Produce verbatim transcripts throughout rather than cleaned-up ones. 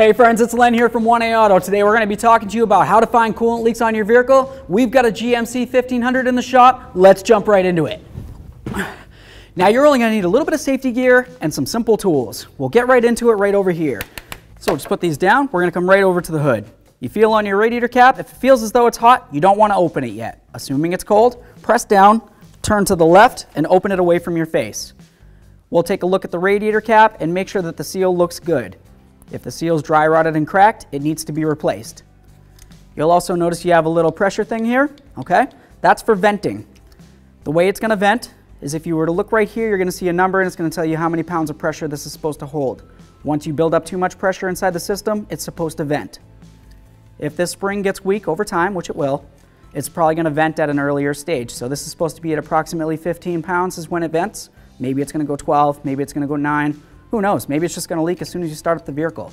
Hey friends, it's Len here from one A Auto. Today we're going to be talking to you about how to find coolant leaks on your vehicle. We've got a G M C fifteen hundred in the shop. Let's jump right into it. Now you're only going to need a little bit of safety gear and some simple tools. We'll get right into it right over here. So just put these down. We're going to come right over to the hood. You feel on your radiator cap. If it feels as though it's hot, you don't want to open it yet. Assuming it's cold, press down, turn to the left, and open it away from your face. We'll take a look at the radiator cap and make sure that the seal looks good. If the seal's dry rotted and cracked, it needs to be replaced. You'll also notice you have a little pressure thing here, okay? That's for venting. The way it's gonna vent is if you were to look right here, you're gonna see a number and it's gonna tell you how many pounds of pressure this is supposed to hold. Once you build up too much pressure inside the system, it's supposed to vent. If this spring gets weak over time, which it will, it's probably gonna vent at an earlier stage. So this is supposed to be at approximately fifteen pounds is when it vents. Maybe it's gonna go twelve, maybe it's gonna go nine. Who knows, maybe it's just gonna leak as soon as you start up the vehicle.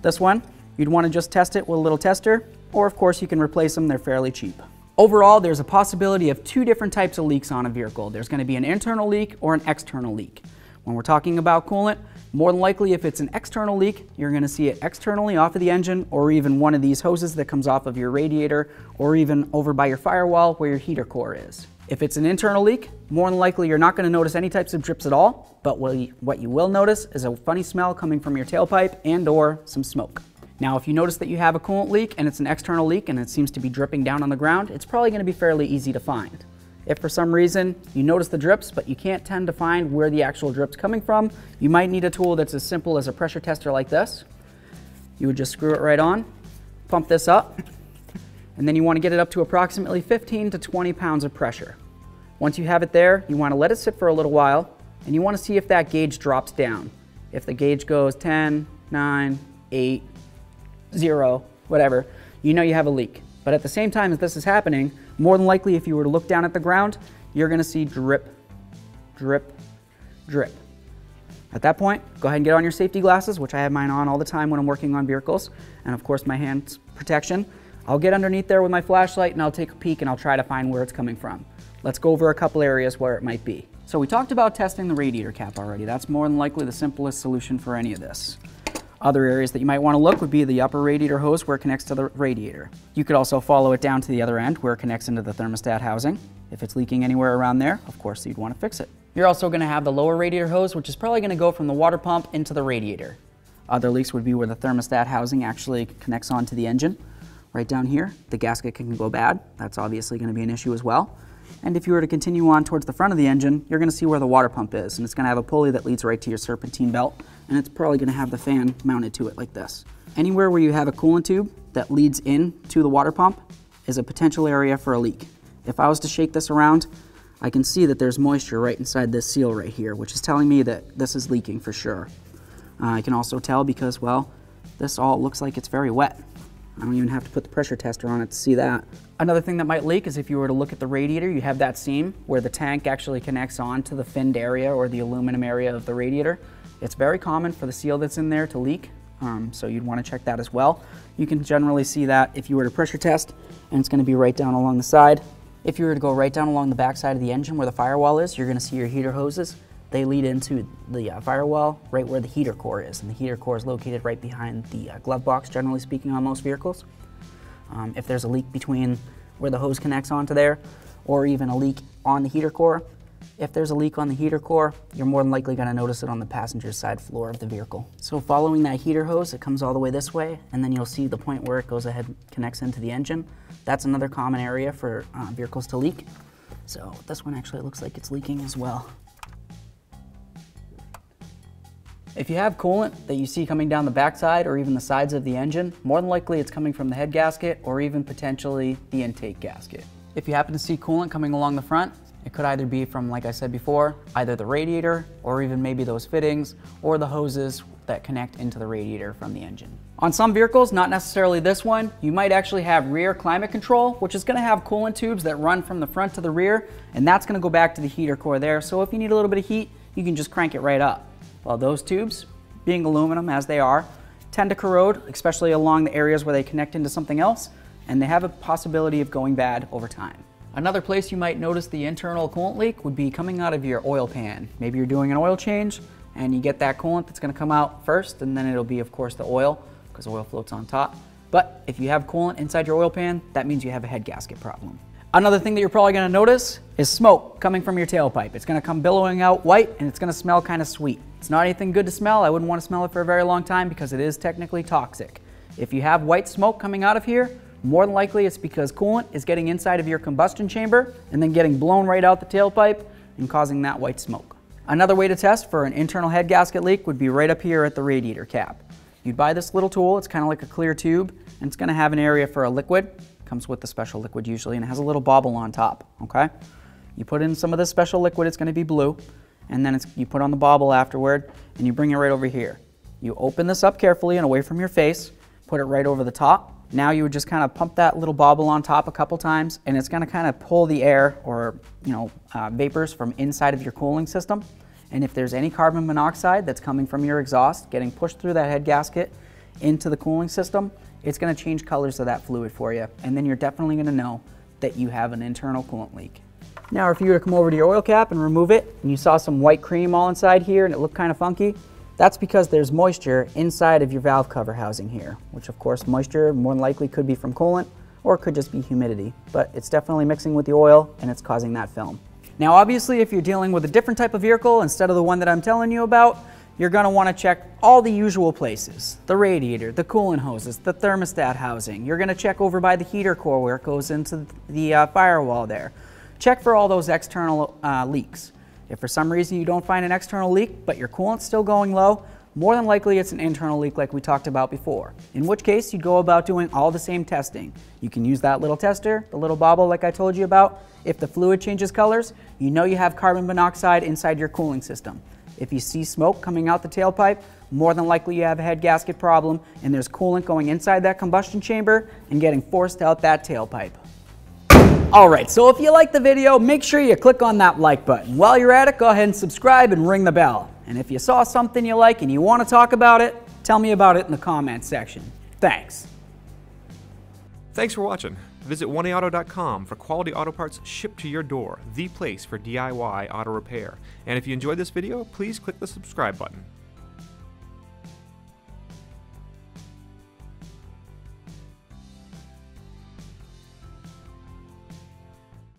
This one, you'd wanna just test it with a little tester, or of course you can replace them, they're fairly cheap. Overall, there's a possibility of two different types of leaks on a vehicle. There's gonna be an internal leak or an external leak. When we're talking about coolant, more than likely if it's an external leak, you're gonna see it externally off of the engine, or even one of these hoses that comes off of your radiator, or even over by your firewall where your heater core is. If it's an internal leak, more than likely you're not going to notice any types of drips at all, but what you will notice is a funny smell coming from your tailpipe and or some smoke. Now if you notice that you have a coolant leak and it's an external leak and it seems to be dripping down on the ground, it's probably going to be fairly easy to find. If for some reason you notice the drips but you can't tend to find where the actual drip's coming from, you might need a tool that's as simple as a pressure tester like this. You would just screw it right on, pump this up, and then you want to get it up to approximately fifteen to twenty pounds of pressure. Once you have it there, you want to let it sit for a little while, and you want to see if that gauge drops down. If the gauge goes ten, nine, eight, zero, whatever, you know you have a leak. But at the same time as this is happening, more than likely if you were to look down at the ground, you're going to see drip, drip, drip. At that point, go ahead and get on your safety glasses, which I have mine on all the time when I'm working on vehicles, and of course my hand protection. I'll get underneath there with my flashlight and I'll take a peek and I'll try to find where it's coming from. Let's go over a couple areas where it might be. So we talked about testing the radiator cap already. That's more than likely the simplest solution for any of this. Other areas that you might want to look would be the upper radiator hose where it connects to the radiator. You could also follow it down to the other end where it connects into the thermostat housing. If it's leaking anywhere around there, of course you'd want to fix it. You're also going to have the lower radiator hose, which is probably going to go from the water pump into the radiator. Other leaks would be where the thermostat housing actually connects onto the engine. Right down here, the gasket can go bad. That's obviously going to be an issue as well. And if you were to continue on towards the front of the engine, you're going to see where the water pump is, and it's going to have a pulley that leads right to your serpentine belt, and it's probably going to have the fan mounted to it like this. Anywhere where you have a coolant tube that leads in to the water pump is a potential area for a leak. If I was to shake this around, I can see that there's moisture right inside this seal right here, which is telling me that this is leaking for sure. Uh, I can also tell because, well, this all looks like it's very wet. I don't even have to put the pressure tester on it to see that. Another thing that might leak is if you were to look at the radiator, you have that seam where the tank actually connects on to the finned area or the aluminum area of the radiator. It's very common for the seal that's in there to leak, um, so you'd want to check that as well. You can generally see that if you were to pressure test, and it's going to be right down along the side. If you were to go right down along the back side of the engine where the firewall is, you're going to see your heater hoses. They lead into the uh, firewall right where the heater core is, and the heater core is located right behind the uh, glove box, generally speaking, on most vehicles. Um, if there's a leak between where the hose connects onto there, or even a leak on the heater core, if there's a leak on the heater core, you're more than likely going to notice it on the passenger side floor of the vehicle. So following that heater hose, it comes all the way this way, and then you'll see the point where it goes ahead connects into the engine. That's another common area for uh, vehicles to leak. So this one actually looks like it's leaking as well. If you have coolant that you see coming down the backside or even the sides of the engine, more than likely it's coming from the head gasket or even potentially the intake gasket. If you happen to see coolant coming along the front, it could either be from, like I said before, either the radiator or even maybe those fittings or the hoses that connect into the radiator from the engine. On some vehicles, not necessarily this one, you might actually have rear climate control, which is going to have coolant tubes that run from the front to the rear, and that's going to go back to the heater core there. So if you need a little bit of heat, you can just crank it right up. Well, those tubes, being aluminum as they are, tend to corrode, especially along the areas where they connect into something else, and they have a possibility of going bad over time. Another place you might notice the internal coolant leak would be coming out of your oil pan. Maybe you're doing an oil change, and you get that coolant that's going to come out first, and then it'll be, of course, the oil. because oil floats on top. But if you have coolant inside your oil pan, that means you have a head gasket problem. Another thing that you're probably gonna notice is smoke coming from your tailpipe. It's gonna come billowing out white and it's gonna smell kind of sweet. It's not anything good to smell. I wouldn't wanna smell it for a very long time because it is technically toxic. If you have white smoke coming out of here, more than likely it's because coolant is getting inside of your combustion chamber and then getting blown right out the tailpipe and causing that white smoke. Another way to test for an internal head gasket leak would be right up here at the radiator cap. You'd buy this little tool, it's kind of like a clear tube, and it's gonna have an area for a liquid. Comes with the special liquid usually, and it has a little bobble on top, okay? You put in some of this special liquid, it's gonna be blue, and then it's, you put on the bobble afterward, and you bring it right over here. You open this up carefully and away from your face, put it right over the top. Now you would just kind of pump that little bobble on top a couple times, and it's gonna kind of pull the air or you know uh, vapors from inside of your cooling system. And if there's any carbon monoxide that's coming from your exhaust, getting pushed through that head gasket into the cooling system, it's gonna change colors of that fluid for you. And then you're definitely gonna know that you have an internal coolant leak. Now, if you were to come over to your oil cap and remove it, and you saw some white cream all inside here and it looked kind of funky, that's because there's moisture inside of your valve cover housing here, which of course moisture more than likely could be from coolant or it could just be humidity, but it's definitely mixing with the oil and it's causing that film. Now, obviously, if you're dealing with a different type of vehicle instead of the one that I'm telling you about, you're gonna wanna check all the usual places. The radiator, the coolant hoses, the thermostat housing. You're gonna check over by the heater core where it goes into the uh, firewall there. Check for all those external uh, leaks. If for some reason you don't find an external leak, but your coolant's still going low, more than likely it's an internal leak like we talked about before. In which case, you'd go about doing all the same testing. You can use that little tester, the little bobble like I told you about. If the fluid changes colors, you know you have carbon monoxide inside your cooling system. If you see smoke coming out the tailpipe, more than likely you have a head gasket problem and there's coolant going inside that combustion chamber and getting forced out that tailpipe. All right, so if you like the video, make sure you click on that like button. While you're at it, go ahead and subscribe and ring the bell. And if you saw something you like and you want to talk about it, tell me about it in the comments section. Thanks. Thanks for watching. Visit one A auto dot com for quality auto parts shipped to your door, the place for D I Y auto repair. And if you enjoyed this video, please click the subscribe button.